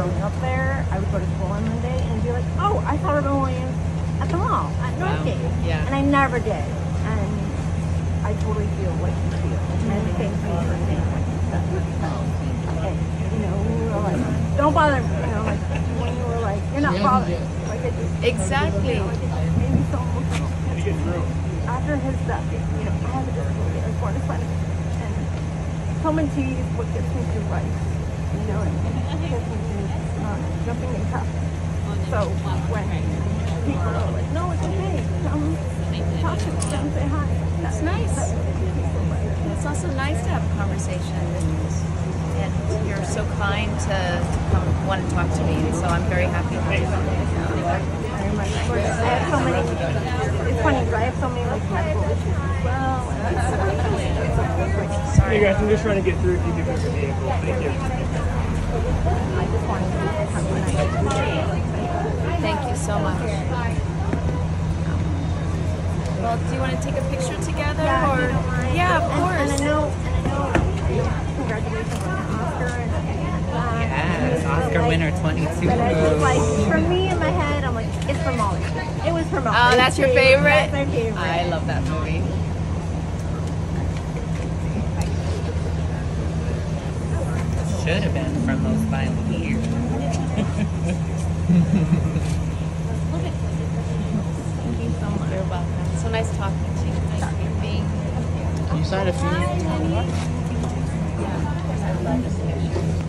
growing up there, I would go to school on Monday and be like, oh, I saw Robin Williams at the mall at Northgate. Yeah. And I never did. And I totally feel what you feel. And thank you for saying that stuff. And, you know, we were like, don't bother me. You know, like, when you were like, you're not bothered. Like, I just, exactly. You know, like, it made me so emotional. After his death, you know, I had to go to Florida. And Tom and T is what gets me through life. You know, and gets me through jumping in cups. So when people are like, no, it's okay, come talk to me, come say hi. That's nice. It's also nice to have a conversation. And you're so kind to come want to talk to me, so I'm very happy to do that. I have so many, it's funny because I have so many like medical issues as well. Hey guys, I'm just trying to get through if you give us a vehicle. Thank you. I just wanted to come tonight. Thank you so much. Well, do you want to take a picture together? Yeah, or? Yeah, of course. And I know, congratulations on Oscar. Yes, Oscar winner 22. But I just like, for me in my head, I'm like, it's from Molly. It was from Molly. Oh, that's your favorite? That's my favorite. I love that movie. Should have been from those final years. Thank you so much. You're welcome. So nice talking to you. Nice meeting you. You started a few. Yeah. I love this picture.